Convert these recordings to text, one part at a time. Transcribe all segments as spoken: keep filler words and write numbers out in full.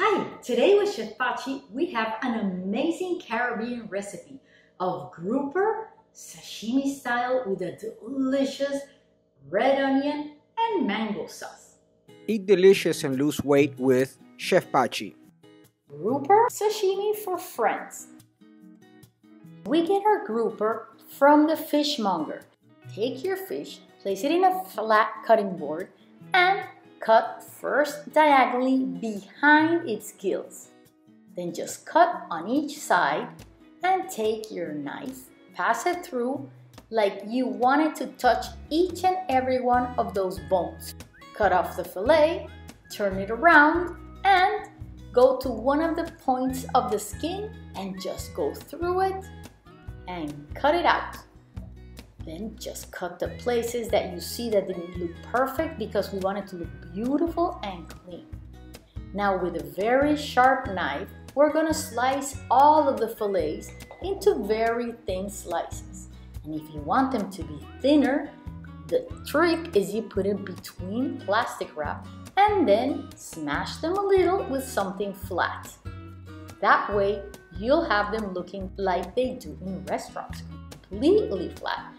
Hi, today with Chef Pachi, we have an amazing Caribbean recipe of grouper sashimi style with a delicious red onion and mango sauce. Eat delicious and lose weight with Chef Pachi. Grouper sashimi for friends. We get our grouper from the fishmonger. Take your fish, place it in a flat cutting board, and cut first diagonally behind its gills. Then just cut on each side and take your knife, pass it through like you want it to touch each and every one of those bones. Cut off the fillet, turn it around, and go to one of the points of the skin and just go through it and cut it out. Then just cut the places that you see that didn't look perfect because we want it to look beautiful and clean. Now with a very sharp knife, we're gonna slice all of the fillets into very thin slices. And if you want them to be thinner, the trick is you put it between plastic wrap and then smash them a little with something flat. That way, you'll have them looking like they do in restaurants, completely flat.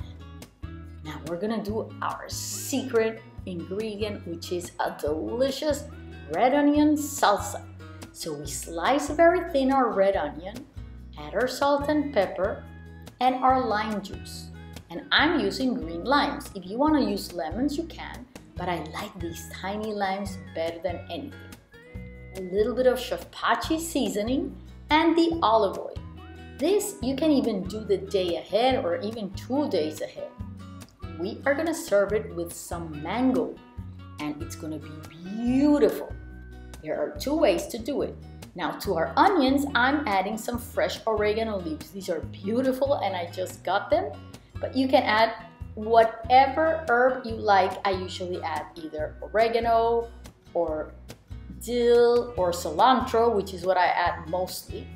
Now we're gonna do our secret ingredient, which is a delicious red onion salsa. So we slice very thin our red onion, add our salt and pepper, and our lime juice. And I'm using green limes. If you wanna use lemons, you can, but I like these tiny limes better than anything. A little bit of Chef Pachi seasoning and the olive oil. This you can even do the day ahead or even two days ahead. We are gonna serve it with some mango, and it's gonna be beautiful. There are two ways to do it. Now to our onions, I'm adding some fresh oregano leaves. These are beautiful and I just got them, but you can add whatever herb you like. I usually add either oregano or dill or cilantro, which is what I add mostly.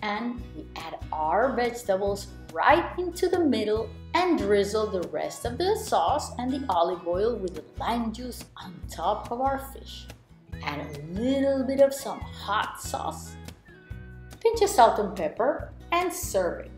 And we add our vegetables right into the middle and drizzle the rest of the sauce and the olive oil with the lime juice on top of our fish. Add a little bit of some hot sauce, pinch of salt and pepper, and serve it.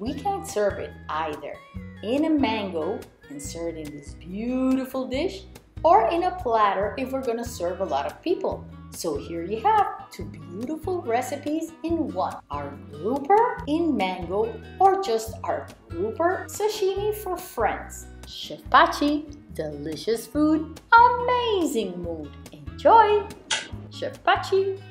We can serve it either in a mango and serve it in this beautiful dish, or in a platter if we're gonna serve a lot of people. So here you have two beautiful recipes in one. Our grouper in mango, or just our grouper sashimi for friends. Chef Pachi, delicious food, amazing mood. Enjoy! Chef Pachi.